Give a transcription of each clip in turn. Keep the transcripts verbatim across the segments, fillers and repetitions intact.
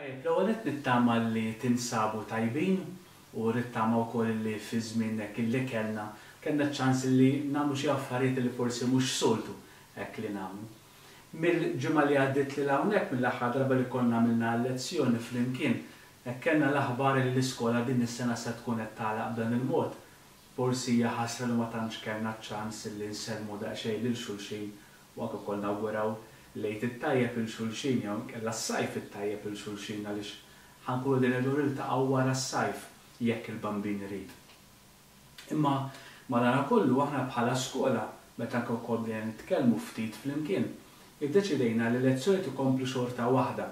Bla għonet nittama li tinsabu tajbin u rittama u koll li fizminnek illi kellna kellna ċans li namlu xie affarijiet li forsi mux soltu ek li namlu. Mill-ġimma li għaddit li lawnek mill-aħħar darba li konna għamilna lezzjoni flimkien kellna l-aħbar li l-iskola din is-sena se tkun qed tagħlaq b'dan il-mod. Forsi hija ħasra li ma tantx kellna ċans li nsellmu daqsxejn lil xulxin u anke wkoll nawguraw lejt it-tajjeb il-xulxin, jew kellha s-sajf it-tajjeb il-xulxin għaliex ħankunu din il-dur iltaqgħu wara s-sajf jekk il-bambin irid. Imma madankollu aħna bħala skola meta wkoll bdejna nitkellmu ftit flimkien, iddeċidejna li lezzjoni tkomplu xorta waħda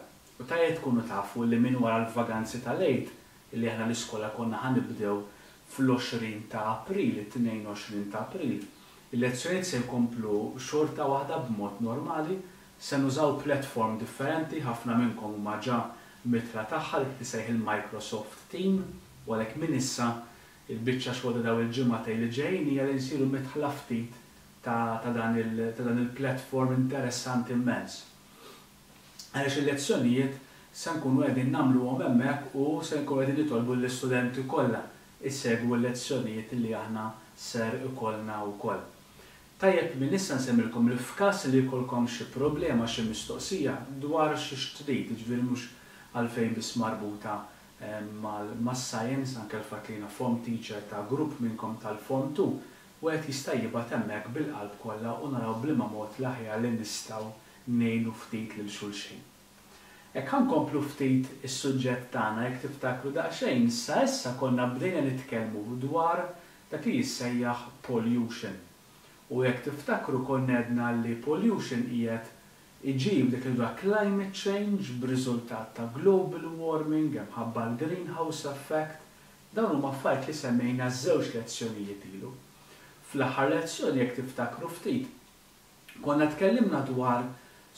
u tajjeb tkunu tafu li minn wara l-vaganzi ta' lejt li aħna l-iskola konna ħanibdew fl-għoxrin ta' April, it-tnejn u għoxrin ta' April. Il-lezzjonijiet se jkomplu xorta waħda b'mod normali. Se nużaw platform differenti, ħafna minnkom huma ġa mitra tagħha li tisejħ il-Microsoft Team, u għalhekk minn issa il-biċċa xogħol daw il-ġimgħatejn li ġejjin hija li nsiru mitħla ftit ta' dan il-platform interessanti immens. Għaliex il-lezzjonijiet se nkunu qegħdin nagħmluhom hemmhekk u se nkunu qegħdin nitolbu lill-istudenti kollha issegwu l-lezzjonijiet li aħna ser ikollna wkoll. Tajjeb minn issa nsemmilkom li f'każ li jkollkom xi problema, xi mistoqsija dwar xi xtrid, jiġifieri mhux għalfejn biss marbuta mas-science, anke l-fatt li jiena form teacher ta' grupp minnkom tal-form two, wieħed jista' jibgħat hemmhekk bil-qalb kollha u naraw bliema mod l-aħjar li nistgħu ngħinu ftit lil xulxin. Hekk ħankomplu ftit is-suġġett tagħna jekk tiftakru daqsxejn sa issa konna bdejna nitkellmu dwar dak li jissejjaħ pollution. U jekk tiftakru konna għedna li pollution qiegħed iġib dik li climate change b'riżultat ta' global warming, imħabba l-greenhouse effect, dawn huma affarijiet li semmejna żewġ lezzjonijiet ilu. Fl-aħħar lezzjoni jekk tiftakru ftit, konna tkellimna dwar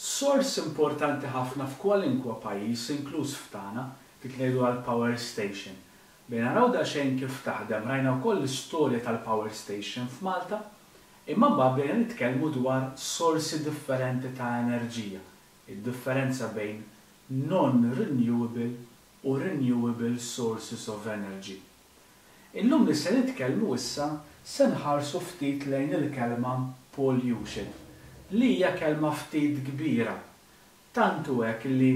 sors importanti ħafna f'kwalinkwa pajjiż inkluż f'tagħna dik li ngħidu għall-power station. Bejn naraw daqsxejn kif taħdem rajna wkoll l-istorja tal-power station f'Malta. Imma mbagħad bdejna nitkellmu dwar sorsi differenti ta' enerġija, id-differenza bejn non-renewable u renewable sources of energy. Illum li se nitkellmu issa se nħarsu ftit lejn il-kelma pollution, li hija kelma ftit kbira. Tantu hekk li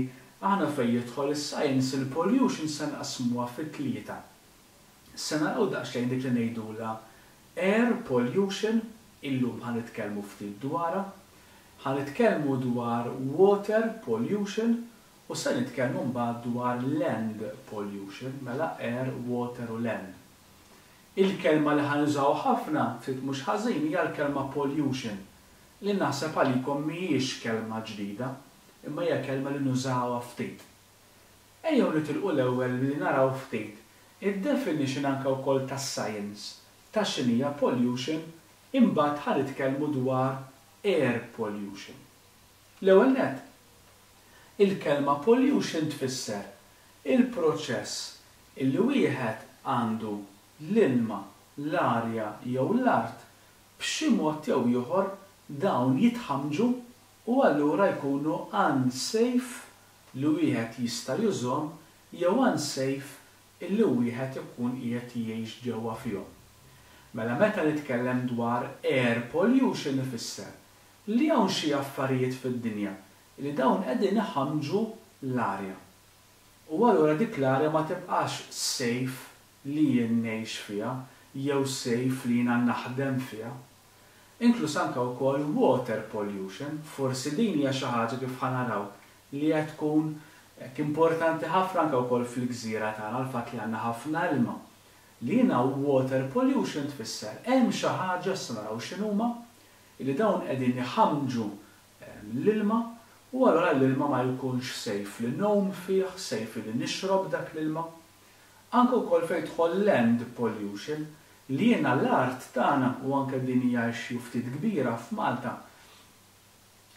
aħna fejn jidħol is-science il-pollution se nqasmuha fit-tlieta. Se naraw daqsxejn dik li ngħidula air pollution, illum ħan nitkellmu ftit dwarha, ħan nitkellmu dwar water pollution u se nitkellmu mbagħad dwar land pollution, mela air, water u land. Il-kelma li ħan użaw ħafna ftit mhux ħażin hija l-kelma pollution li naħseb għalikom mhijiex kelma ġdida, imma hija kelma li nużawha ftit. Ejjew nitilqu l-ewwel li naraw ftit id-definition anke wkoll tas-science ta' x'inhi hija pollution. Imbagħad ħa nitkellmu dwar air pollution. L-ewwel nett, il-kelma pollution tfisser il-proċess illi wieħed għandu l-ilma, l-arja jew l-art b'xi mod jew ieħor dawn jitħamġu u allura jkunu unsafe li wieħed jista' jużhom jew unsafe illi wieħed ikun qiegħed jgħix ġewwa fihom. Mela meta nitkellem dwar air pollution ifisser li hawn xi affarijiet fid-dinja li dawn qegħdin iħamġu l-arja. U allura dik l-arja ma tibqax safe li jien ngħix fiha jew safe li jiena naħdem fiha. Inkluż anke wkoll water pollution, forsi din hija xi ħaġa kif ħanaraw li qed tkun importanti ħafna anke wkoll fil-gżira tagħna għall-fatt li għandna ħafna ilma. Li jiena water pollution tfisser hemm xi ħaġa se naraw x'inhuma li dawn qegħdin iħamġu l-ilma u allura l-ilma ma jkunx sejf li nnom fih, sejf li nixrob dak l-ilma. Anke wkoll fejn jidħol land pollution li jiena l-art tagħna u anke din hija xi ftit kbira f'Malta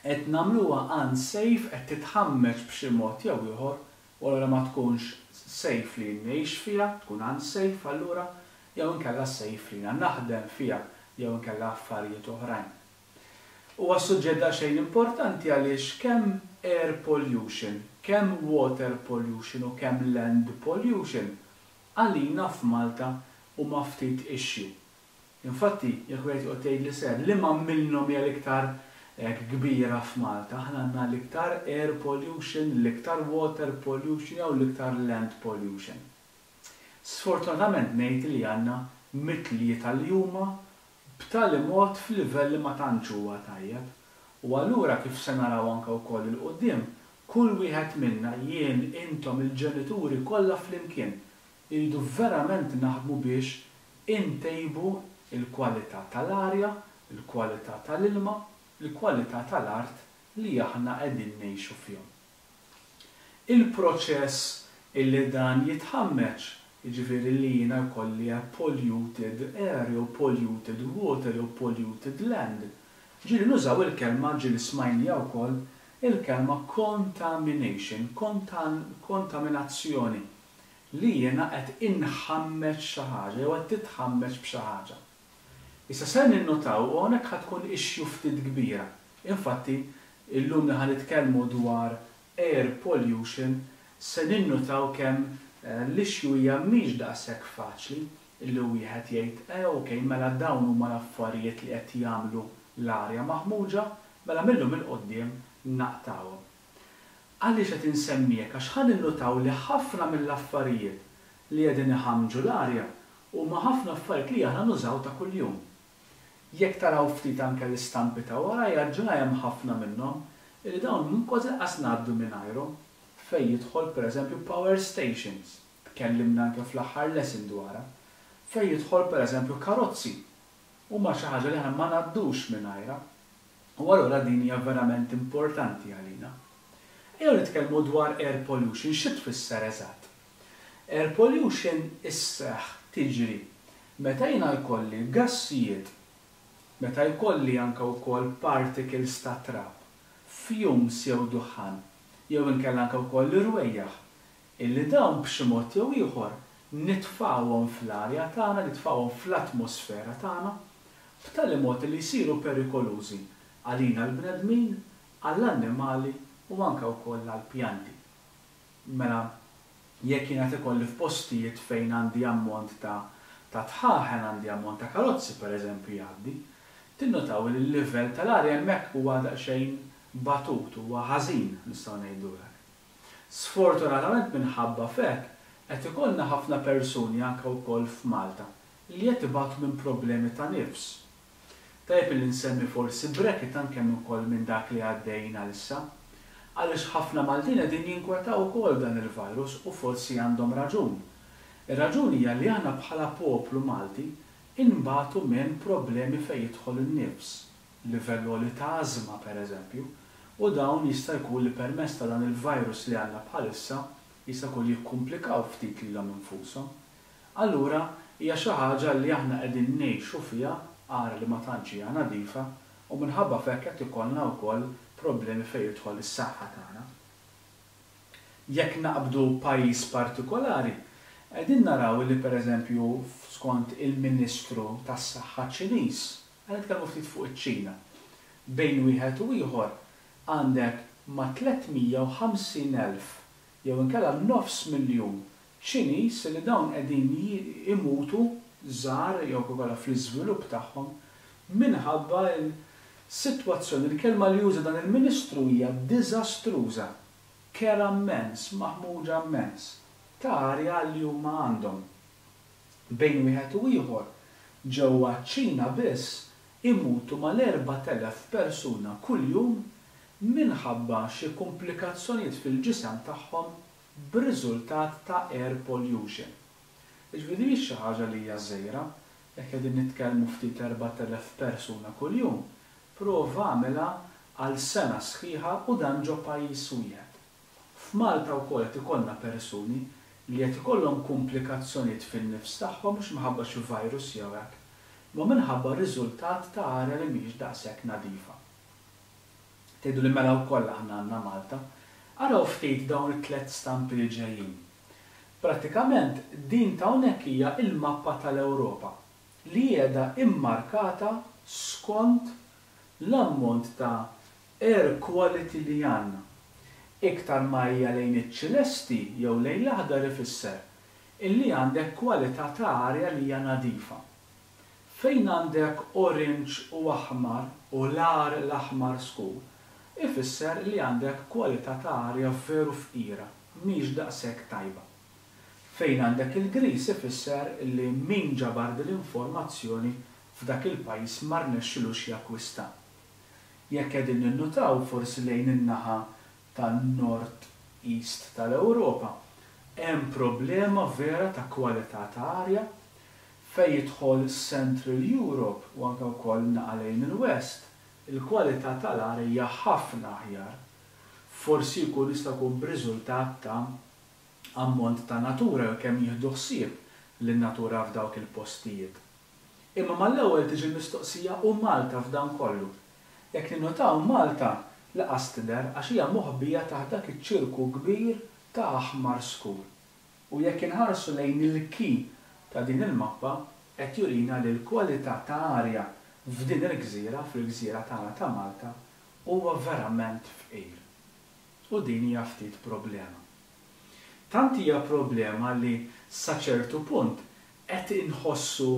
qed nagħmluha unsafe qed titħammeġ b'xi mod jew ieħor u allura ma tkunx safe li ngħix fiha, tkun unsafe allura, jew inkella safe li naħdem fiha, jew inkella affarijiet oħrajn. Huwa suġġett xejn importanti għaliex kemm air pollution, kemm water pollution u kemm land pollution għalina f'Malta u ma ftit issue. Infatti, jekk wieħed joqgħod jgħid li ser li ma minnhom hija l-iktar kbira f'Malta, aħna għandna l-iktar air pollution, l-iktar water pollution jew l-iktar land pollution. Sfortunatament ngħid li għandna mitliet tal-juma b'tali mod f'livell li ma tantx huwa tajjeb. U allura kif se naraw anke wkoll il-qudiem, kull wieħed minna jien intom il-ġenituri kollha flimkien iridu verament naħdmu biex intejbu il-kwalità tal-arja, il-kwalità tal-ilma, il-kwalità tal-art li aħna qegħdin ngħixu fihom. Il-proċess illi dan jitħammeġ, jiġifieri li jiena jkolli polluted air jew polluted water jew polluted land. Ġieli nużaw il-kelma, ġieli smajnija wkoll il-kelma contamination, kontaminazzjoni li jiena qed inħammeġ xi ħaġa jew qed titħammeġ b'xi ħaġa. Issa se ninnotaw u hawnhekk ħad tkun issue ftit kbira. Infatti illum li ħa nitkellmu dwar air pollution se ninnotaw kemm l-issue hija mhix daqshekk faċli li wieħed jgħid okej mela dawn huma l-affarijiet li qed jagħmlu l-arja maħmuġa mela millhom il-qudiem naqtawhom. Għaliex qed insemmijek għax ħa ninnutaw li ħafna mill-affarijiet li qegħdin iħammġu l-arja huma ħafna affarijiet li aħna nużaw ta' kuljum. Jekk taraw ftit anke l-istampi ta' warajja ġra hemm ħafna minnhom li dawn kważi inqas ngħaddu mingħajrhom. Fejn jidħol pereżempju power stations, tkellimna anke fl-aħħar lesson dwarha, fejn jidħol pereżempju karozzi, huma xi ħaġa li ma ngħaddux mingħajrha, u allura din hija verament importanti għalina. Ejjew nitkellmu dwar air pollution, xi tfisser eżatt. Air pollution isseħħ tiġri meta jiena jkolli gassijiet, meta jkolli anke wkoll particles ta' trab, fumes jew duħan, jew inkella anke wkoll irwejjaħ illi dawn b'xi mod jew ieħor nitfgħuhom fl-arja tagħna, nitfgħuhom fl-atmosfera tagħna b'tali mod li jsiru perikolużi għalina l-bnedmin, għall-annimali u anke wkoll għall-pjanti. Mela jekk jiena ikolli f'postijiet fejn għandi ammont ta' tħaħen, għandi ammont ta' karozzi pereżempju jgħaddi, tinnotaw li l-livell tal-arja hemmhekk huwa daqsxejn batut huwa ħażin nistgħu ngħidu hekk. Sfortunatament minħabba f'hekk qed ikollna ħafna persuni anke wkoll f'Malta li qed ibatu minn problemi ta' nifs. Tajjeb li nsemmi forsi bracket anke ukoll minn dak li għaddejna issa, għaliex ħafna Maltin qegħdin jinkwetaw ukoll dan il-virus u forsi għandhom raġun. Ir-raġun hija li aħna bħala poplu Malti inbatu minn problemi fejn jidħol in-nifs. Livello li ta' għażma pereżempju, u dawn jista' jkun li permezz ta' dan il-virus li għandna bħalissa jista' jkun jikkumplikaw ftit lilhom infushom. Allura hija xi ħaġa li aħna qegħdin ngħixu fiha ara li ma tantx hija nadifa u minħabba f'hekk qed ikollna wkoll problemi fejn jidħol is-saħħa tagħna. Jekk naqbdu pajjiż partikolari, qegħdin naraw li pereżempju skont il-Ministru tas-Saħħa Ċiniż għan nitkellmu ftit fuq iċ-Ċina. Bejn wieħed u ieħor għandek ma' tliet mija u ħamsin elf jew inkella nofs miljun Ċiniż li dawn qegħdin imutu żgħar jew kollha fl-iżvilupp tagħhom minħabba l-sitwazzjoni. Il-kelma li juża dan il-Ministru hija diżastruża, kera immens, maħmuġa immens ta' arja li huma għandhom. Bejn wieħed u ieħor ġewwa ċ-Ċina biss imutu mal-erba' telef persuna kuljum minħabba xi komplikazzjonijiet fil-ġisem tagħhom b'riżultat ta' air pollution. Iġifieri xi ħaġa li hija żgħira, jekk qegħdin nitkellmu ftit erba' telef persuna kuljum, prova għamilha għal sena sħiħa u dan ġo pajjiż wieħed. F'Malta wkoll qed ikollna persuni li qed ikollhom komplikazzjonijiet fin-nifs tagħhom mhux minħabba xi virus jew hekk, ma minħabba riżultat ta' arja li mhijiex daqshekk nadifa. Tgħidu li mela wkoll aħna għandna Malta, araw ftit dawn it-tliet stampi li ġejjin. Prattikament din ta' hawnhekk hija l-mappa tal-Ewropa li qiegħda immarkata skont l-ammont ta' air quality li għandna. iktar ma hija lejn iċ-ċilesti jew lejn l-aħdar ifisser illi għandek kwalità ta' arja li hija nadifa. Fejn għandek orange u aħmar u lar l-aħmar skur, ifisser li għandek kwalità ta' arja veru fqira, mhix daqshekk tajba. Fejn għandek il-gris ifisser li min ġabar dil-informazzjoni f'dak il-pajjiż ma rnexxilux jakkwista. Jekk qegħdin ninnutaw forsi lejn in-naħa tan-nord-east tal-Ewropa, hemm problema vera ta' kwalità ta' arja fejn jidħol Central Europe u anke wkoll naqa' lejn il-West, il-kwalità tal-arja hija ħafna aħjar. Forsi jkun jista' jkun b'riżultat ta' ammont ta' natura kemm jieħdu ħsieb lin-natura f'dawk il-postijiet. Imma mal-ewwel tiġi mistoqsija u Malta f'dan kollu. Jekk ninnotaw Malta laqas tidher għax hija moħbija taħt dak iċ-ċirku kbir ta' aħmar skur. U jekk inħarsu lejn il-ki ta' din il-mappa qed jurina li l-kwalità ta' arja f'din il-gżira, fil-gżira tagħna ta' Malta, huwa verament fqir. U din hija ftit problema. Tant hija problema li sa ċertu punt qed inħossu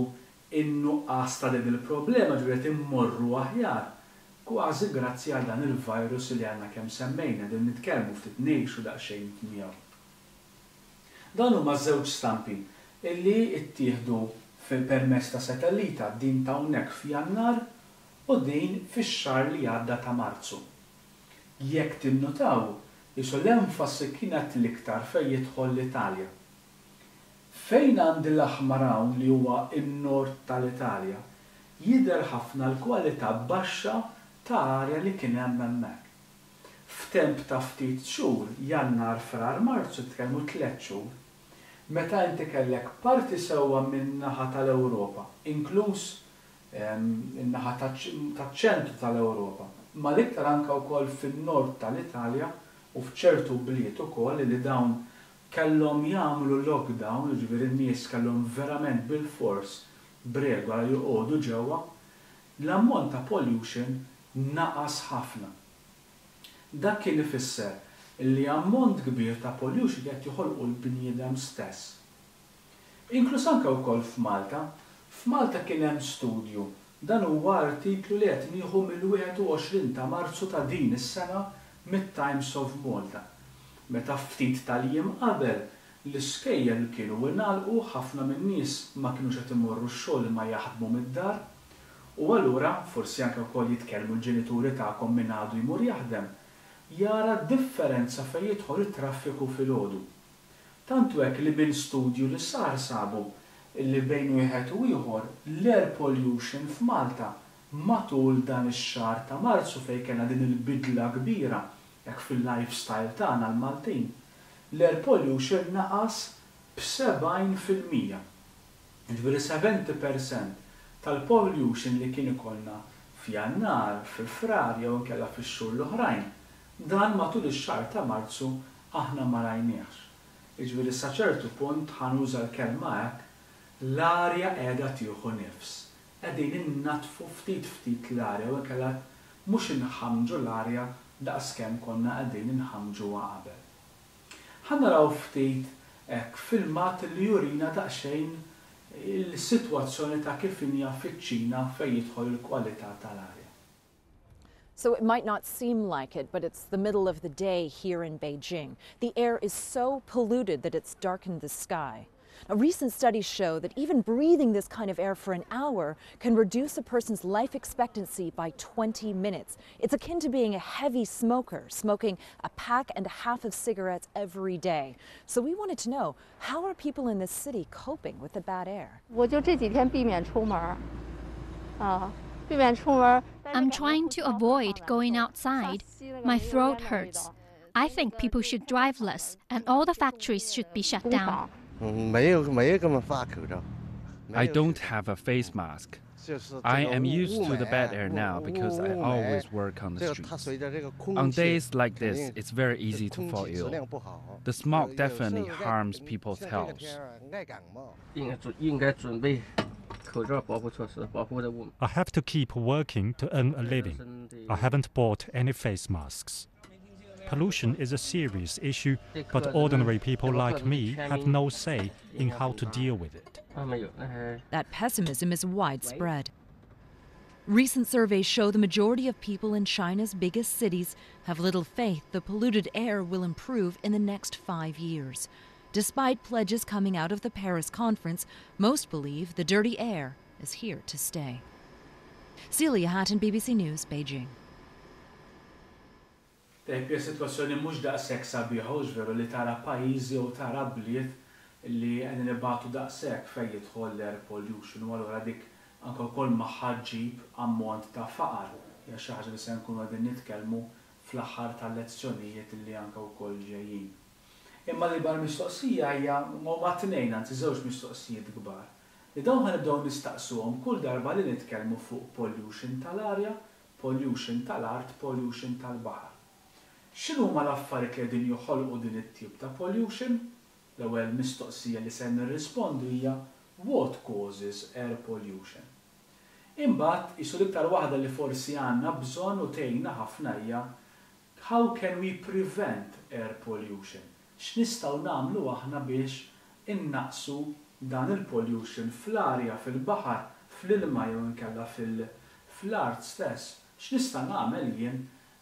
in-nuqqas ta' din il-problema ġiet immorru aħjar kważi grazzi għal dan il-virus li għandna kemm semmejna din nitkellmu ftit ngħixu daqsxejn miegħu. Dan huma żewġ stampi illi ttieħdu fil-permess ta' satellita din ta' hawnhekk f'Jannar u din fix-xahar li għadda ta' Marzu. Jekk tinnotaw, isu l-enfasi kienet l-iktar fejn jidħol l-Italja. Fejn għandi l-aħmar hawn li huwa n-nord tal-Italja, jidher ħafna l-kwalità baxxa ta' arja li kien hemm hemmhekk. F'temp ta' ftit xhur, Jannar frar Marzu tkellmu tliet xhur, meta inti kellek parti sewwa min-naħa tal-Ewropa, inkluż in-naħa taċ-ċentru tal-Ewropa, ma l-iktar anke wkoll fin-nord tal-Italja u f'ċertu bliet ukoll li dawn kellhom jagħmlu lockdown, jiġifieri n-nies kellhom verament bil-fors b'regola joqogħdu ġewwa, l-ammont ta' pollution naqas ħafna. Dak kien ifisser li ammont kbir ta' pollution qed joħolqu l-bniedem stess. Inkluż anke wkoll f'Malta, f'Malta kien hemm studju, dan huwa artiklu li qed nieħu mill-21 ta' Marzu ta' din is-sena mit-Times of Malta. Meta ftit tal-jiem qabel l-iskejjel kienu ingħalqu ħafna min-nies ma kinux qed imorru x-xogħol ma jaħdmu mid-dar u allura forsi anke wkoll jitkellmu l-ġenituri tagħkom min għadu jmur jaħdem. Jara differenza fejn jidħol it-traffiku fil-għodu. Tantu hekk li minn studju li sar sabu li bejn wieħed u ieħor l-air pollution f'Malta matul dan ix-xahar ta' Marzu fejn kellna din il-bidla kbira hekk fil-lifestyle tagħna l-Maltin. L-air pollution naqas b'sebgħin fil-mija. Ġifieri seventy percent tal-pollution li kien ikollna f'Jannar, fil-frar jew inkella fix-xhur l-oħrajn. Dan matul ix-xahar ta' Marzu aħna ma rajniex. Jiġifieri sa ċertu punt ħanuża l-kelma hekk l-arja qiegħda tieħu nifs. Qegħdin innatfu ftit ftit l-arja u kellha mhux inħamġu l-arja daqskemm konna qegħdin inħamġuha qabel. Ħa naraw ftit hekk filmat li jurina daqsxejn il-sitwazzjoni ta' kif hija fiċ-Ċina fejn jidħol il-kwalità tal-arja. So it might not seem like it, but it's the middle of the day here in Beijing. The air is so polluted that it's darkened the sky. Now, recent studies show that even breathing this kind of air for an hour can reduce a person's life expectancy by twenty minutes. It's akin to being a heavy smoker, smoking a pack and a half of cigarettes every day. So we wanted to know, how are people in this city coping with the bad air? I'm trying to avoid going outside. My throat hurts. I think people should drive less and all the factories should be shut down. I don't have a face mask. I am used to the bad air now because I always work on the streets. On days like this, it's very easy to fall ill. The smog definitely harms people's health. I have to keep working to earn a living. I haven't bought any face masks. Pollution is a serious issue, but ordinary people like me have no say in how to deal with it. That pessimism is widespread. Recent surveys show the majority of people in China's biggest cities have little faith the polluted air will improve in the next five years. Despite pledges coming out of the Paris conference, most believe the dirty air is here to stay. Celia Hatton, B B C News, Beijing. Hija situazzjoni mhux daqshekk sabiħa u veru li tara pajjiżi u tara bliet li qegħdin nibagħtu daqshekk fejn jidħol l-air pollution u allura dik anke wkoll magħha ġib ammont ta' faqar. Hija xi ħaġa li se nkunu qegħdin nitkellmu fl-aħħar tal-lezzjonijiet li anke wkoll ġejjin. Imma l-ikbar mistoqsija hija huma tnejn anzi żewġ mistoqsijiet kbar. Li dawn ħanibdew nistaqsuhom kull darba li nitkellmu fuq pollution tal-arja, pollution tal-art, pollution tal-baħar. X'inhu ma l-affarijiet li qegħdin joħolqu din it-tip ta' pollution? L-ewwel mistoqsija li se nirrispondu hija what causes air pollution. Imbagħad qisu l-iktar waħda li forsi għandna bżonn u tgħinna ħafna hija how can we prevent air pollution? X'nistgħu nagħmlu aħna biex innaqsu dan il-pollution fl-arja, fil-baħar, fl-ilma jew inkella fil-art stess. X'nista' nagħmel jien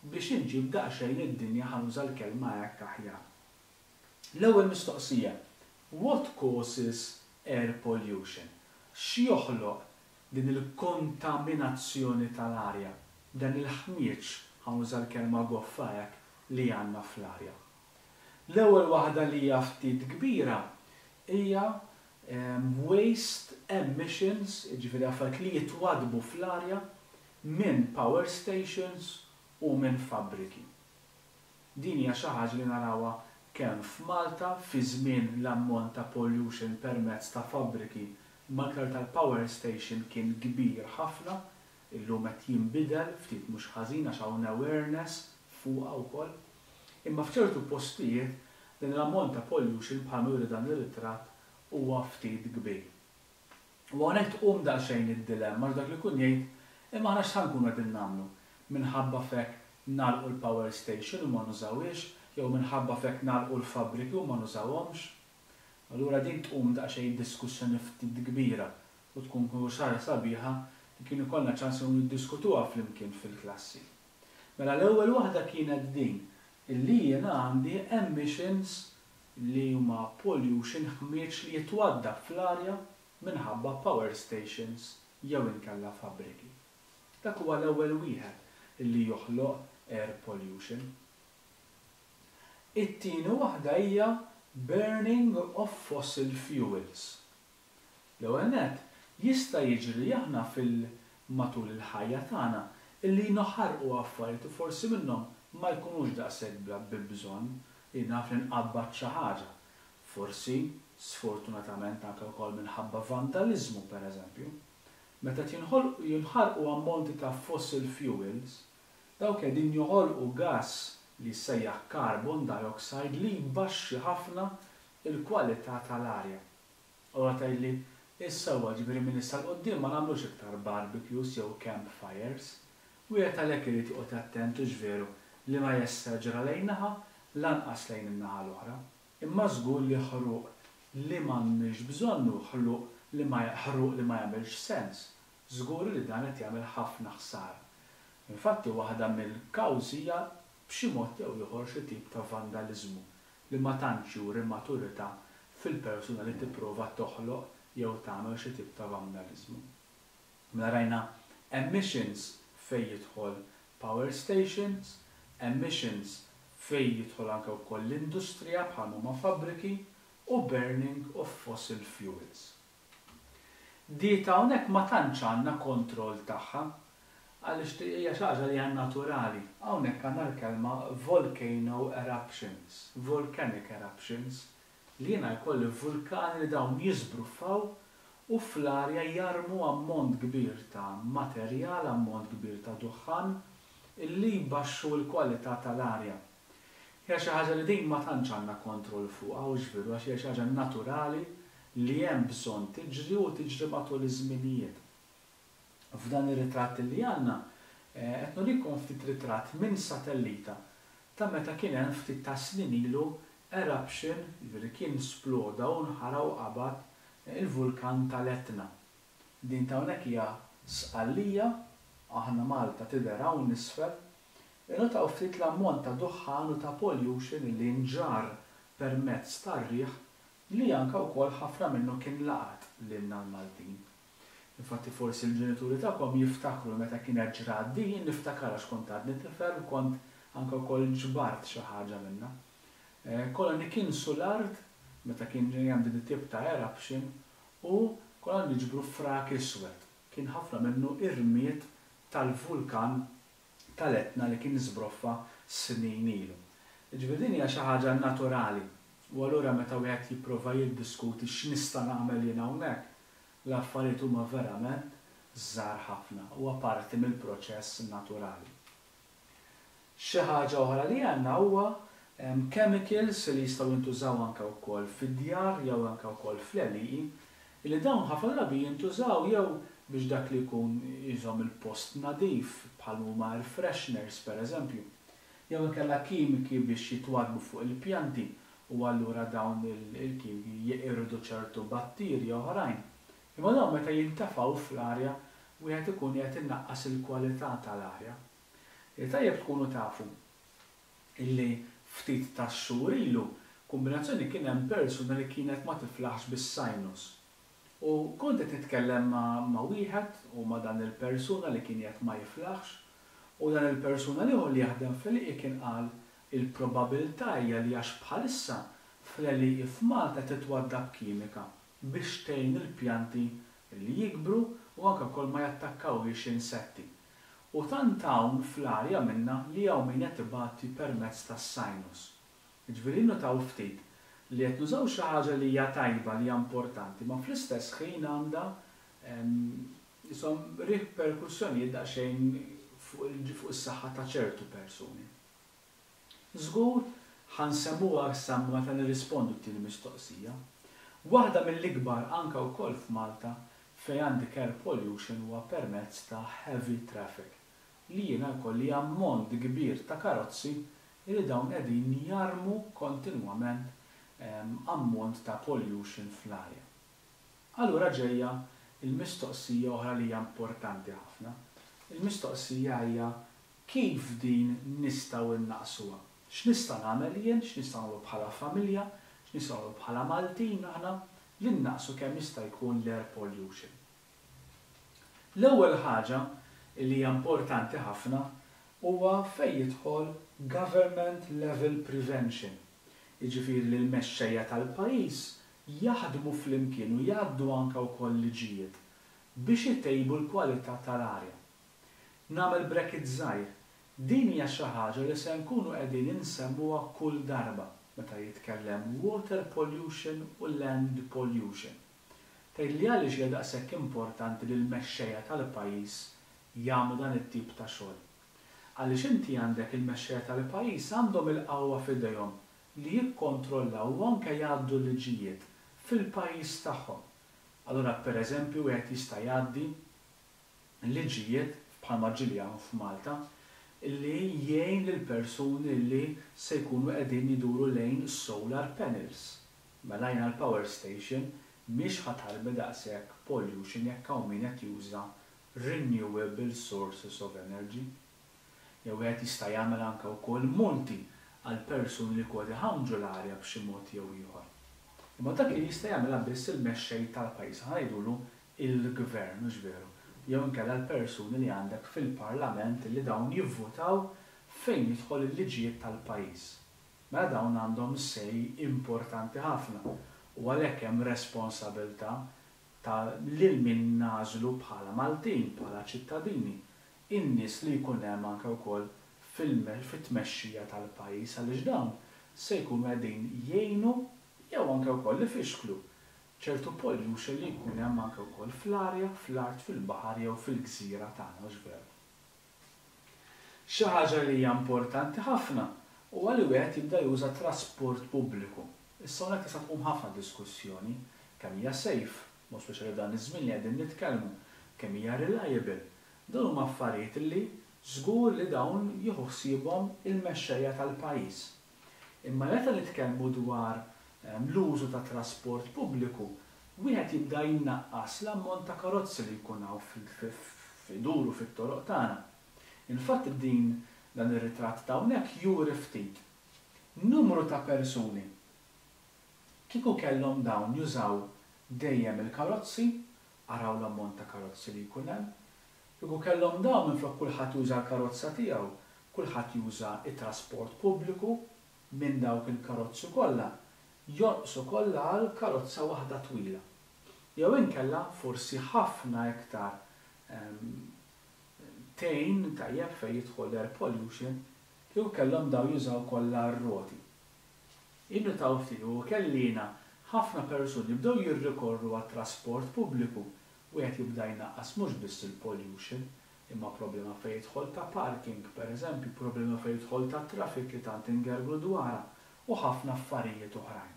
biex inġib daqsxejn id-dinja ħanuża l-kelma hekk aħjar. L-ewwel mistoqsija, what causes air pollution? X'joħloq din il-kontaminazzjoni tal-arja, dan il-ħmieġ ħanuża l-kelma goffa hekk li għandna fl-arja. L-ewwel waħda li hija ftit kbira hija waste emissions, jiġifieri affarijiet li jitwadbu fl-arja minn power stations u minn fabbriki. Din hija xi ħaġa li narawha kemm f'Malta fi żmien l-ammont ta' pollution permezz ta' fabbriki mal-kar tal-power station kien kbir ħafna, illum qed jinbidel ftit mhux ħażin għax hawn awareness fuqha wkoll. Imma f'ċertu postijiet din l-ammont ta' pollution bħal ma juri dan ir-ritratt huwa ftit kbir. U hawnhekk tqum daqsxejn id-dilemma għax dak li kun jgħid imma aħna x'ħankunu qegħdin nagħmlu. Minħabba fekk nagħlqu l-power station u ma nużawhiex, jew minħabba fekk nagħlqu l-fabriki u ma nużawhomx. Allura din tqum daqsxejn diskussjoni ftit kbira u tkun xahar sabiħa li kien ikollna ċans li niddiskutuha flimkien fil-klassi. Mela l-ewwel waħda kienet din illi jiena għandi emissions li huma pollution ħmieġ li jitwaddab fl-arja minħabba power stations jew inkella fabriki. Dak huwa l-ewwel wieħed illi joħloq air pollution. It-tieni waħda hija burning of fossil fuels. L-ewwel nett jista' jiġri aħna fil-matul il-ħajja tagħna illi noħarqu affarijiet u forsi minnhom ma jkunux daqshekk bla bibżonn li naf li nqabbad xi ħaġa. Forsi sfortunatament anke wkoll minħabba vandaliżmu pereżempju. Meta jinħarqu ammonti ta' fossil fuels, dawk qegħdin joħolqu gass li jsejjaħ carbon dioxide li jbaxxi ħafna l-kwalità tal-arja. Allura tgħidli issewwa ġifieri minn issa l-qudiem ma nagħmlux iktar barbecues jew campfires, wieħed għalhekk irid joqgħod attent u ġveru li ma jessaġra lejn naħa lanqas lejn in-naħa l-oħra. Imma żgur li ħruq li m'għandniex bżonnu ħruq li ma jaħruq li ma jagħmelx sens, żgur li dan qed jagħmel ħafna ħsara. Infatti waħda mill-kawżi hija b'xi mod jew ieħor xi tip ta' vandaliżmu li ma tantx juri maturità fil-persuna li tipprova toħloq jew tagħmel xi tip ta' vandaliżmu. Mela rajna emissions fejn jidħol power stations, emissions fejn jidħol anke wkoll l-industrija bħal huma fabbriki u burning of fossil fuels. Dieta hawnhekk ma tantx għandna kontroll tagħha għaliex hija xi ħaġa li hija naturali. Hawnhekk għandna l-kelma volcano eruptions, volcanic eruptions li jiena jkolli vulkani li dawn jiżbruffaw u fl-arja jarmu ammont kbir ta' materjal, ammont kbir ta' duħan illi jbaxxu l-kwalità tal-arja. Hija xi ħaġa li din ma tantx għandna kontroll fuqha u ġveru għax hija xi ħaġa naturali li hemm bżonn tiġri u tiġri matul iż-żminijiet. F'dan ir-ritratt li għandna qed nurikom ftit ritratt minn satellita ta' meta kien hemm ftit ta' snin ilu eruption, jiġifieri kien sploda u nħara u qabad il-vulkan tal-Etna. Din ta' hawnhekk hija sqallija, aħna Malta tidher hawn isfel, innotaw ftit l-ammont ta' duħħan u ta' pollution li nġar permezz tar-riħ li anke wkoll ħafna minnu kien laqat lilna l-Maltin. Infatti forsi l-ġenituri tagħkom jiftakru meta kien ġrad din niftakara x'kont għadni tifel u kont anke wkoll ġbart xi ħaġa minnha. Kollha nikinsu l-art meta kien ġejjin din it-tip ta' eruption u kollha niġbru frak iswed. Kien ħafna minnu irmiet tal-vulkan tal-Etna li kien żbroffa snin ilu. Ġifieri din hija xi ħaġa naturali u allura meta wieħed jipprova jiddiskuti x'nista' nagħmel jien hawnhekk, l-affarijiet huma verament żgħar ħafna huwa parti mill-proċess naturali. Xi ħaġa oħra li għandna huwa hemm chemicals li jistgħu jintużaw anke wkoll fid-djar jew anke wkoll fl-għeliq li dawn ħafna drabi jintużaw jew biex dak li jkun jżomm il-post nadif bħal huma air-fresheners pereżempju, jew inkella kimiki biex jitwadbu fuq il-pjanti u allura dawn il-kimiki jeqirdu ċertu batterji oħrajn. Imma dawn meta jintefgħu fl-arja wieħed ikun qed innaqqas il-kwalità tal-arja. Tajjeb tkunu tafu illi ftit ta' xhur ilu kombinazzjoni kien hemm persuna li kienet ma tiflaħx bis-sinus. U kont qed nitkellem ma' wieħed u ma' dan il-persuna li kien qed ma jiflaħx u dan il-persuna li hu li jaħdem fil-liqi kien qal il-probabilità hija li għax bħalissa fl-liqi f'Malta titwaddab kimika biex tgħin il-pjanti li jikbru u anke wkoll ma jattakkawhiex insetti. U tant hawn fl-arja minnha li hawn min qed ibati permezz tas-sinus. Jiġifieri notaw ftit li qed nużaw xi ħaġa li hija tajba li hija importanti, ma fl-istess ħin għandha isom riperkussjonijiet daqsxejn fuq is-saħħa ta' ċertu persuni. Żgur ħansemmuha issa meta nirrispondu t-tieni mistoqsija. Waħda mill-ikbar anke wkoll f'Malta fejn għandek air pollution huwa permezz ta' heavy traffic li jiena jkolli ammont kbir ta' karozzi li dawn qegħdin jarmu kontinwament ammont ta' pollution fl-arja. Allura ġejja il-mistoqsija oħra li hija importanti ħafna. Il-mistoqsija hija kif din nistgħu innaqsuha. X'nista' nagħmel jien, x'nista' nagħmlu bħala familja, x'nista' nagħmlu bħala Maltin aħna li nnaqsu kemm jista' jkun l-air pollution. L-ewwel ħaġa li hija importanti ħafna huwa fejn jidħol government level prevention. Jiġifieri li l-mexxejja tal-pajjiż jaħdmu flimkien u jgħaddu anke wkoll liġijiet biex itejbu l-kwalità tal-arja. Nagħmel bracket żgħir, din hija xi ħaġa li se nkunu qegħdin insemmuha kull darba meta jitkellem water pollution u land pollution. Tgħid li għaliex hija daqshekk importanti li l-mexxejja tal-pajjiż jagħmlu dan it-tip ta' xogħol. Għaliex inti għandek il-mexxejja tal-pajjiż għandhom il-qawwa f'idejhom li jikkontrollaw u anke jgħaddu liġijiet fil-pajjiż tagħhom. Allura pereżempju wieħed jista' jgħaddi liġijiet bħalma ġieli hawn f'Malta li jgħin lill-persuni li se jkunu qegħdin iduru lejn solar panels. Mela jiena l-power station mhix ħatħarbi daqshekk pollution jekk hawn min qed juża renewable sources of energy. Jew wieħed jista' jagħmel anke wkoll monti għal persuni li kodi ħamġu l-arja b'xi mod jew ieħor. Imma dak li jista' jagħmilha biss il-mexxej tal-pajjiż ħajdulu il-gvern mhux veru. Jew inkella l-persuni li għandek fil-Parlament li dawn jivvotaw fejn jidħol il-liġijiet tal-pajjiż. Mela dawn għandhom sej importanti ħafna u għalhekk hemm responsabilità ta' lil min nażlu bħala Maltin, bħala ċittadini, in-nies li jkun hemm anke wkoll fit-tmexxija tal-pajjiż għaliex dawn se jkunu qegħdin jgħinu jew anke wkoll ifixklu ċertu pollution li jkun hemm anke wkoll fl-arja, fl-art, fil-baħar jew fil-gżira tagħna x'veru. Xi ħaġa li hija importanti ħafna huwa li wieħed jibda juża trasport pubbliku. Issa hawnhekk tista' tqum ħafna diskussjoni kemm hija safe, mhux speċjali f'dan iż-żmien li qegħdin nitkellmu, kemm hija reliable. Dawn huma affarijiet li żgur li dawn jieħu ħsiebhom il-mexxejja tal-pajjiż. Imma meta nitkellmu dwar l-użu ta' trasport pubbliku, wieħed jibda jinnaqqas l-ammont ta' karozzi li jkun hawn fiduru fit-toroq tagħna. Infatt din dan ir-ritratt ta' hawnhekk juri ftit numru ta' persuni kieku kellhom dawn jużaw dejjem il-karozzi, araw l-ammont ta' karozzi li jkun hemm. Kieku kellhom dawn minflok kulħadd juża l-karozza tiegħu, kulħadd juża it-trasport pubbliku minn dawk il-karozzi kollha. Jonqsu kollha għal karozza waħda twila. Jew inkella forsi ħafna iktar tejn tajjeb fejn jidħol air pollution kieku kellhom daw jużaw kollha r-roti. Innu taw ftit u kellina ħafna persuni bdew jirrikorru għat-trasport pubbliku u qed jibda jnaqqas mhux biss il-pollution imma problema fejn jidħol ta' parking pereżempju, problema fejn jidħol ta' traffic li tant ingerglu dwarha u ħafna affarijiet oħrajn.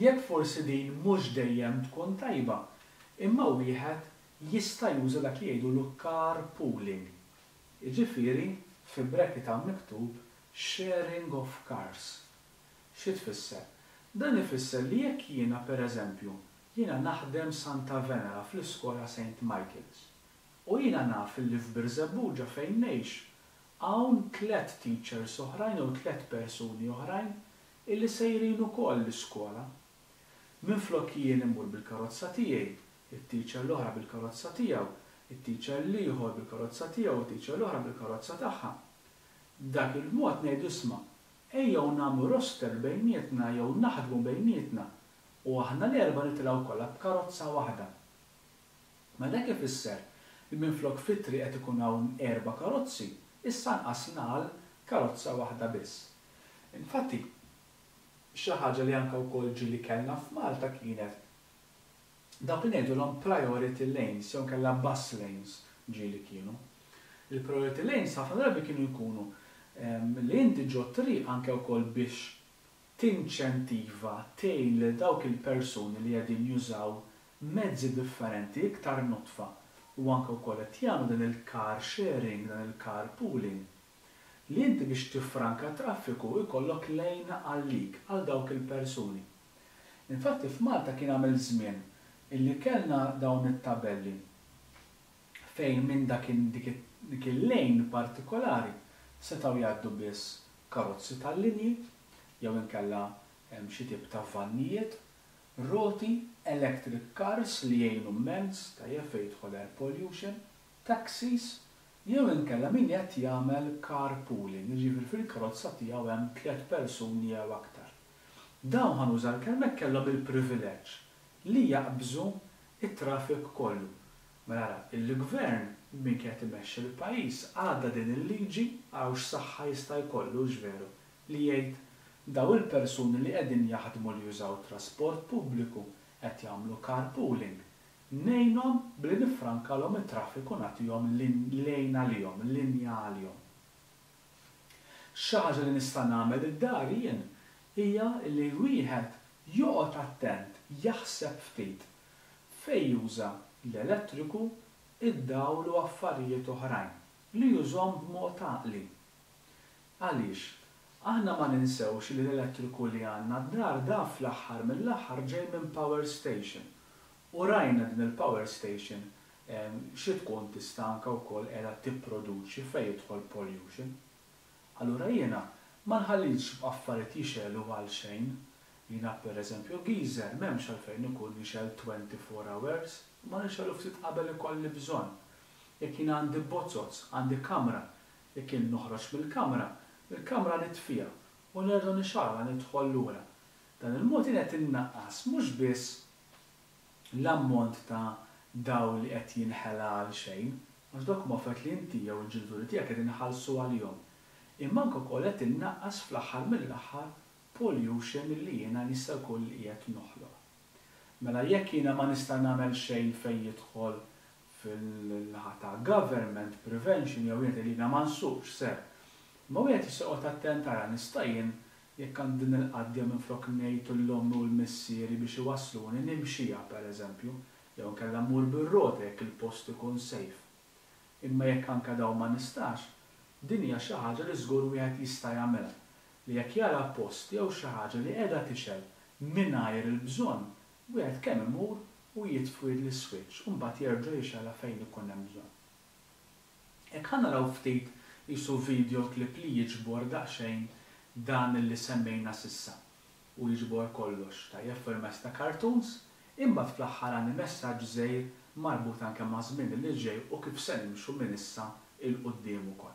Jekk forsi din mhux dejjem tkun tajba, imma wieħed jista' juża dak li jgħidu carpooling. Jiġifieri fi bracket hawn miktub sharing of cars. Xi tfisser? Dan ifisser li jekk jiena pereżempju jiena naħdem Santa Venera fl-iskola Saint Michael's u jiena naf li f'Birżebbuġa fejn ngħix hawn tliet teachers oħrajn u tliet persuni oħrajn illi sejrin ukoll l-iskola. Minflok jien imur bil-karozza tiegħi, it-teacher l-oħra bil-karozza tiegħu, it-teacher li ieħor bil-karozza tiegħu, it-teacher l-oħra bil-karozza tagħha. Dak il-mod ngħidu isma' ejjew nagħmlu roster bejnietna jew naħdmu bejnietna u aħna l-erba' nitilgħu kollha b'karozza waħda. Ma dak ifisser li minflok fit-triq qed ikun hawn erba' karozzi, issa nqasna għal karozza waħda biss. Infatti, xi ħaġa li anke wkoll ġieli kellna f'Malta kienet dawk li ngħidulhom priority lanes jew kellha bus lanes ġieli kienu. Il-priority lanes ħafna drabi kienu jkunu li inti ġo triq anke wkoll biex tinċentiva tgħin lil dawk il-persuni li qegħdin jużaw mezzi differenti iktar notfa. U anke wkoll qed jagħmlu dan il-car sharing, dan il-car pooling, li inti biex tiffranka traffiku jkollok lejna għalik għal dawk il-persuni. Infatti f'Malta kien għamel żmien illi kellna dawn it-tabelli fejn minn dak il-lejn partikolari setgħu jgħaddu biss karozzi tal-linji jew inkella hemm xi tip ta' vannijiet, roti, electric cars li jgħinu mezz ta' jafej jidħol air pollution, taxis, jew inkella min qed jagħmel carpooling, jiġifieri fil-karozza tiegħu hemm tliet persuni jew aktar. Dawn ħanuża l-kelma kellhom il-privileġġ li jaqbżu it-traffiku kollu. Mela il-gvern min qed imexxi l-pajjiż għadda din il-liġi għawx saħħa jista' jkollu veru li jgħid daw il-persuni li qegħdin jaħdmu li jużaw trasport pubbliku qed jagħmlu carpooling, ngħinhom billi nifrankalhom it-traffiku nagħtihom lejn għalihom, linja għalihom. Xi ħaġa li nista' nagħmel id-dar jien hija li wieħed joqgħod attent, jaħseb ftit fejn juża l-elettriku, id-dawl u affarijiet oħrajn li jużhom b'mod għaqli. Għaliex? Aħna ma ninsewx li l-elettriku li għandna d-dar da fl-aħħar mill-aħħar ġej minn power station. U rajna din il-power station xi tkun tista' anke wkoll qiegħda tipproduċi fejn jidħol pollution. Allura jiena ma nħallix b'affarijiet jixelu għal xejn. Jiena pereżempju geyser m'hemmx għalfejn ikun jixel twenty-four hours, ma nixelu ftit qabel ikolli bżonn. Jekk jien għandi bozzozz, għandi kamra, jekk jien noħroġ mill-kamra, il-kamra nitfija u nerġa' nixarra nidħol lura. Dan il-mod qed innaqqas mhux biss l-ammont ta' dawl li qed jinħela għal xejn, għax dak huma fett li inti jew il-ġenituri tiegħek qed inħallsu għalihom. Imma anke wkoll qed innaqqas fl-aħħar mill-aħħar pollution li jiena nista' jkun qiegħed noħloq. Mela jekk jiena ma nista' nagħmel xejn fejn jidħol fil-ħata government prevention jew jien li ma nsuqx ser. Ma wieħed jisqot attent ara nista' jien jekk għand din il-qaddja minflok ngħid l-omm u l-missieri biex iwassluni nimxija pereżempju, jew inkella mmur bir-roti jekk il-post ikun sejf. imma jekk anke daw ma nistax, din hija xi ħaġa li żgur wieħed jista' jagħmilha li jekk jara post jew xi ħaġa li qiegħda tixel mingħajr il-bżonn, wieħed kemm imur u jitfwid l-switch u mbagħad jerġa' jixela fejn ikun hemm bżonn. Hekk ħa naraw ftit jisu video klip li jiġbor daqsxejn dan li semmejna sissa u jiġbor kollox tajjeb permezz ta' cartoons, imbagħad fl-aħħar għandi messaġġ żgħir marbut anke ma' żmien li ġej u kif se nimxu minn issa il quddiem ukoll.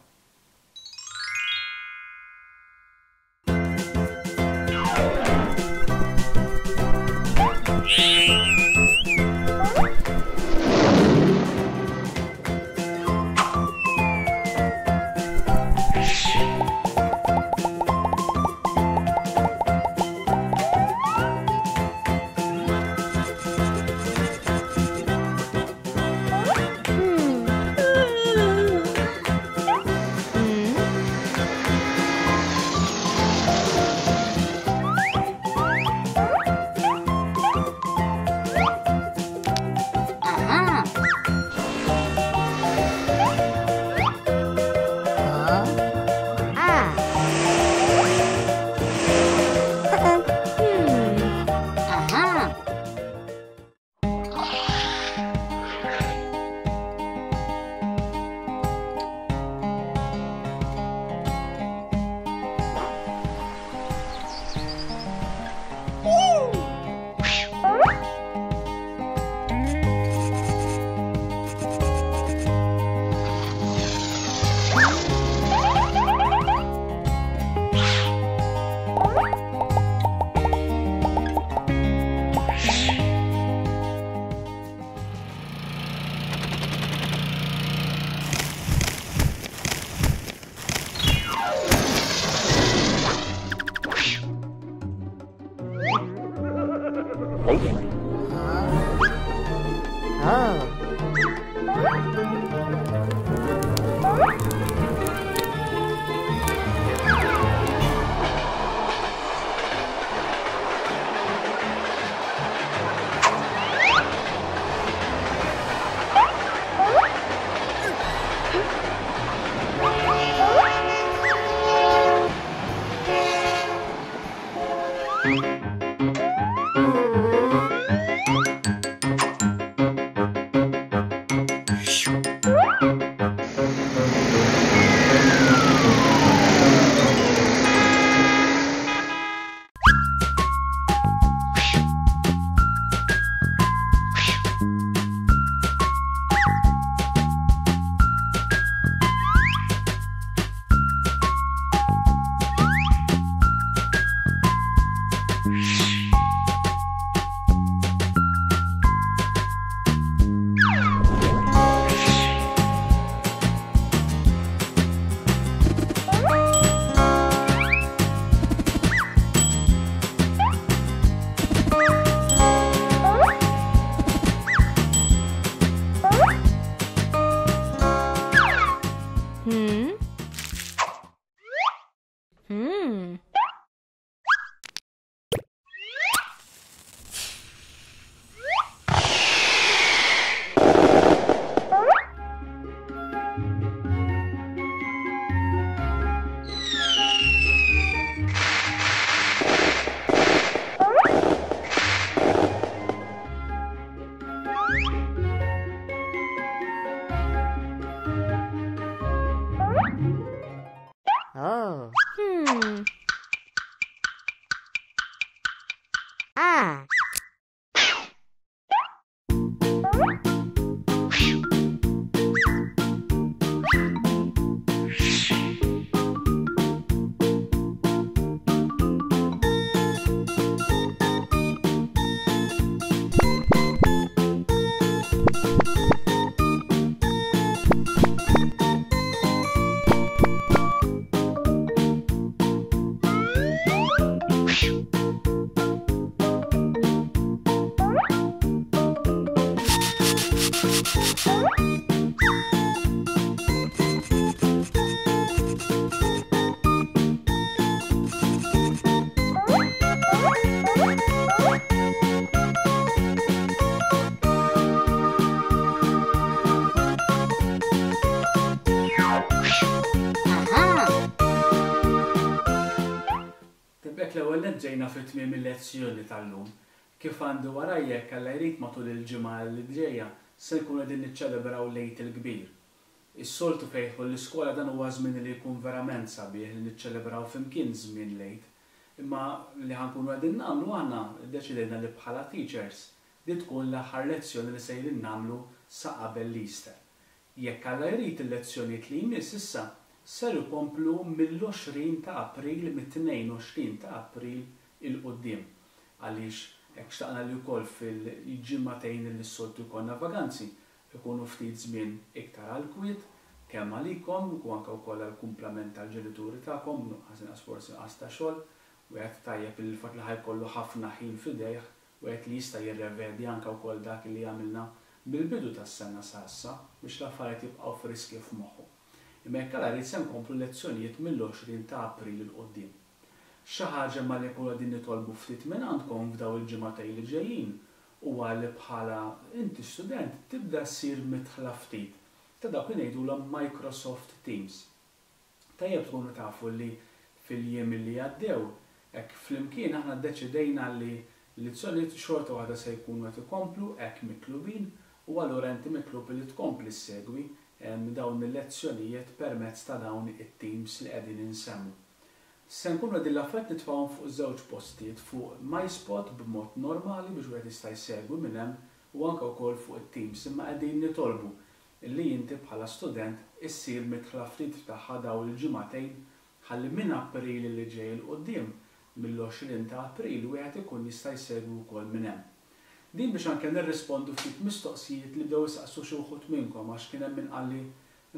Thank you. sejna fit-tmiem il-lezzjoni tal-lum, kif għandu warajja għalla jrid matul il-ġimgħa l-ġejja se nkunu qegħdin niċċelebraw lejl il-kbir. Is-soltu fejħu l-iskola dan huwa żmien li jkun verament sabiħ li niċċelebraw flimkien żmien lejl, imma li ħankunu qegħdin nagħmlu aħna ddeċidejna li bħala teachers li tkun l-aħħar lezzjoni li sejrin nagħmlu sa qabel l-Easter. Jekk Alla jrid il-lezzjonijiet li jmiss issa ser ikomplu mill-għoxrin ta' April mit-tnejn u għoxrin ta' April il-qoddim. Għaliex hekk xtaqna li wkoll fil-ġimagħtejn li s-soltu jkollna vaganzi ikunu ftit żmien iktar għall-kwiet kemm għalikom u anke wkoll għall-kumplament tal-ġenituri tagħkom nuqqas inqas forsi inqas ta' xogħol u qed tajjeb il-fatt li ħajkollu ħafna ħin f'idejh u qed li jista' jirrevedi anke wkoll dak li għamilna mill-bidu tas-sena sa issa biex l-affarijiet jibqgħu friski f'moħħu. Imma jekk Alla jrid se nkomplu lezzjonijiet mill-għoxrin ta' April il-qoddim. Xi ħaġa ma li jkunu qegħdin nitolbu ftit minn għandkom f'daw il-ġimagħtejn li ġejjin huwa li bħala inti student tibda ssir mitħla ftit ta' dawk li ngħidulhom Microsoft Teams. Tajjeb tkunu tafu li fil-jiem li għaddew hekk flimkien aħna ddeċidejna li l-lezzjonijiet xorta waħda se jkunu qed ikomplu hekk mitlubin u allura inti mitlub li tkompli ssegwi dawn il-lezzjonijiet permezz ta' dawn it-teams li qegħdin insemmu. Se nkunu qegħdin l-affarijiet nitfgħuhom fuq żewġ postijiet fuq MySpot b'mod normali biex wieħed jista' jsegwi minn hemm u anke wkoll fuq it-teams imma qegħdin nitolbu li inti bħala student issir mitħla ftit tagħha dawn il-ġimagħtejn ħalli minn April li ġej il qudiem mill-għoxrin ta' April wieħed ikun jista' jsegwi wkoll minn hemm. Din biex anke nirrispondu ftit mistoqsijiet li bdew isaqsu xi wħud minnkom għax kien hemm min qal li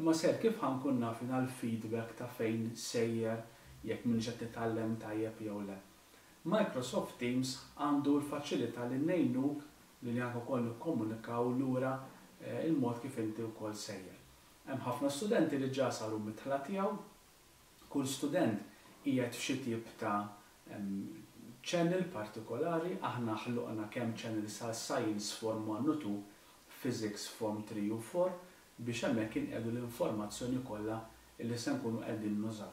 imma ser kif ħankun naf l-feedback ta' fejn sejjer jekk min qed titgħallem tajjeb jew le. Microsoft Teams għandu l-faċilità li ngħinuk li anke wkoll nikkomunikaw lura il-mod kif inti wkoll sejjer. Hemm ħafna studenti li ġa saru mitħla tiegħu, kull student qiegħed f'xi tip ta' channel partikolari, aħna ħluqna kemm channel sa' Science Form one u two, Physics Form three u four, biex hemmhekk inqegħdu l-informazzjoni kollha li se nkunu qegħdin nużaw.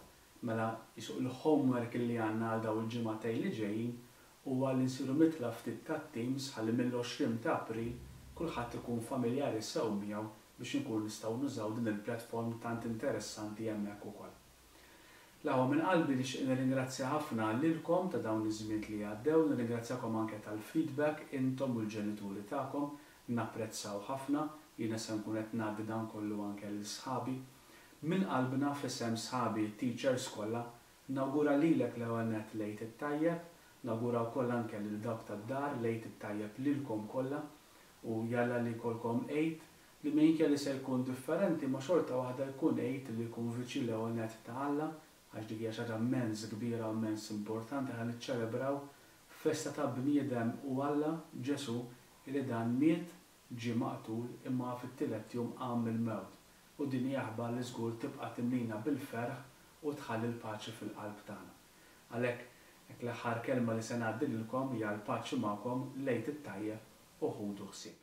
Mela jisuq il-homework li għandna għal dawn il-ġimagħtejn li ġejjin huwa li nsiru mitla ftit tat-teams ħalli mill-għoxrin ta' April kulħadd ikun familjari sew miegħu biex inkunu nistgħu nużaw din il-platform tant interessanti hemmhekk ukoll. L-ewwel minn qalbi nixtieq nirringrazzja ħafna lilkom ta' dawn iż-żmien li għaddew, nirringrazzjakom anke tal-feedback intom u l-ġenituri tagħkom, napprezzaw ħafna, jiena se nkun qed ngħaddi dan kollu anke lil sħabi. Minn qalbna f'isem sħabi teachers kollha, nawgura lilek l-ewwel nett lejl it-tajjeb, nawgura wkoll anke lil dawk tad-dar lejl it-tajjeb lilkom kollha u jalla li jkollkom għid li minkejja li se jkun differenti ma' xorta waħda jkun għid li jkun viċin l-ewwel nett ta' Alla għax dik hija xi ħaġa immens kbira u immens importanti ħalli niċċelebraw festa ta' bniedem u Alla Ġesu li dan miet ġie maqtul imma fit-tielet jum qam mill-mewt. U din hija ħbar li żgur tibqa' timlina bil-ferħ u tħalli l-paċi fil-qalb tagħna. Għalhekk hekk l-aħħar kelma li se ngħaddi lilkom hija l-paċi magħkom lejl it-tajjeb u ħudu ħsieb.